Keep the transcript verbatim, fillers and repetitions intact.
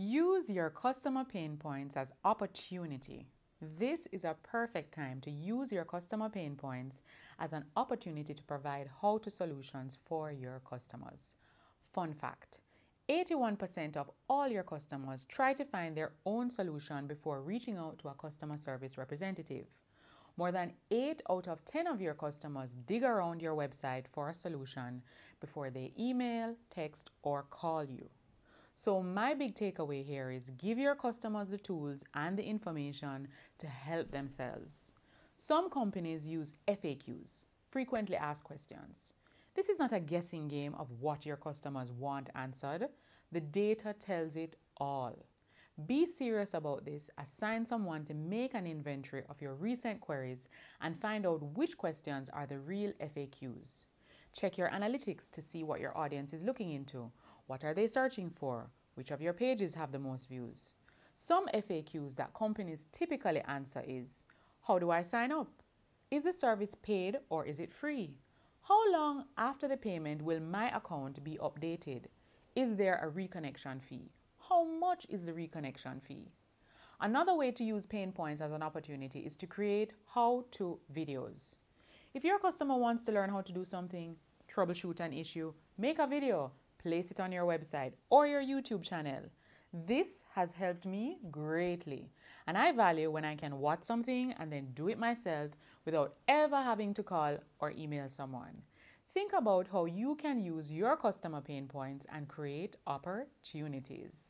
Use your customer pain points as opportunity. This is a perfect time to use your customer pain points as an opportunity to provide how-to solutions for your customers. Fun fact, eighty-one percent of all your customers try to find their own solution before reaching out to a customer service representative. More than eight out of ten of your customers dig around your website for a solution before they email, text, or call you. So my big takeaway here is give your customers the tools and the information to help themselves. Some companies use F A Qs, frequently asked questions. This is not a guessing game of what your customers want answered. The data tells it all. Be serious about this. Assign someone to make an inventory of your recent queries and find out which questions are the real F A Qs. Check your analytics to see what your audience is looking into. What are they searching for? Which of your pages have the most views? Some F A Qs that companies typically answer is, how do I sign up? Is the service paid or is it free? How long after the payment will my account be updated? Is there a reconnection fee? How much is the reconnection fee? Another way to use pain points as an opportunity is to create how-to videos. If your customer wants to learn how to do something, troubleshoot an issue, make a video, place it on your website or your YouTube channel. This has helped me greatly, and I value when I can watch something and then do it myself without ever having to call or email someone. Think about how you can use your customer pain points and create opportunities.